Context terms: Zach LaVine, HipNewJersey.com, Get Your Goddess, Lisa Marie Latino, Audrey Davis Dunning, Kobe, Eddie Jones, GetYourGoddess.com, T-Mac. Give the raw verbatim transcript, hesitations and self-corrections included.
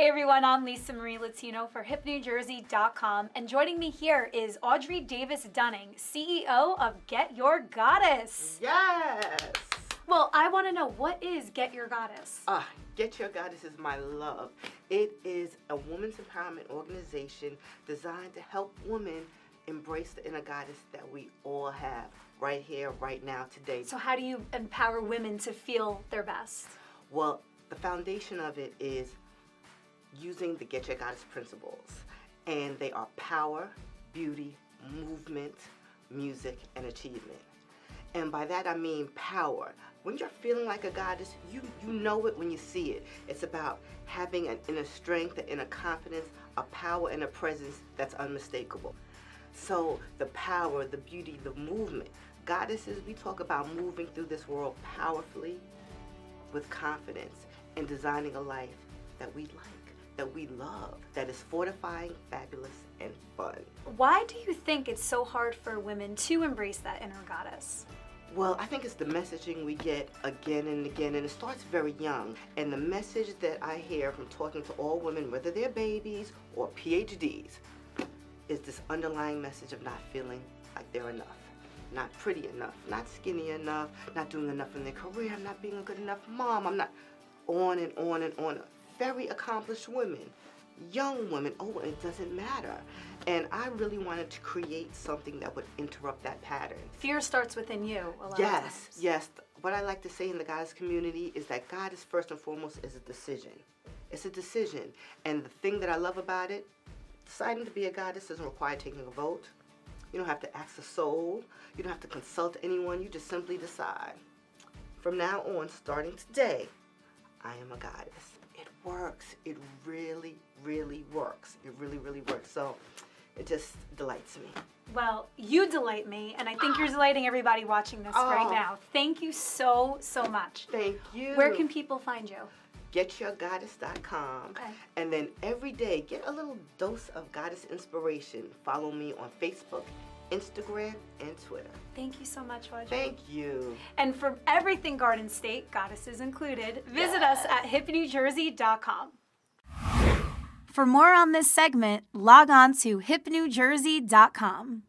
Hey everyone, I'm Lisa Marie Latino for hip new jersey dot com, and joining me here is Audrey Davis Dunning, C E O of Get Your Goddess. Yes! Well, I want to know, what is Get Your Goddess? Uh, Get Your Goddess is my love. It is a women's empowerment organization designed to help women embrace the inner goddess that we all have right here, right now, today. So how do you empower women to feel their best? Well, the foundation of it is using the Get Your Goddess principles, and they are power, beauty, movement, music, and achievement. And by that I mean power. When you're feeling like a goddess, you, you know it when you see it. It's about having an inner strength, an inner confidence, a power and a presence that's unmistakable. So the power, the beauty, the movement. Goddesses, we talk about moving through this world powerfully, with confidence, and designing a life that we like, that we love, that is fortifying, fabulous, and fun. Why do you think it's so hard for women to embrace that inner goddess? Well, I think it's the messaging we get again and again, and it starts very young. And the message that I hear from talking to all women, whether they're babies or P H Ds, is this underlying message of not feeling like they're enough. Not pretty enough, not skinny enough, not doing enough in their career, I'm not being a good enough mom, I'm not, on and on and on. Very accomplished women, young women, oh, it doesn't matter. And I really wanted to create something that would interrupt that pattern. Fear starts within you a lot. Yes, yes. What I like to say in the goddess community is that goddess, first and foremost, is a decision. It's a decision. And the thing that I love about it, deciding to be a goddess doesn't require taking a vote. You don't have to ask a soul. You don't have to consult anyone. You just simply decide. From now on, starting today, I am a goddess. It works. It really, really works. It really, really works. So it just delights me. Well, you delight me, and I think you're delighting everybody watching this oh. right now. Thank you so, so much. Thank you. Where can people find you? Get your goddess dot com. Okay. And then every day, get a little dose of goddess inspiration. Follow me on Facebook, Instagram, and Twitter. Thank you so much, Audrey. Thank you. And from everything Garden State, goddesses included, visit yes. us at hip new jersey dot com. For more on this segment, log on to hip new jersey dot com.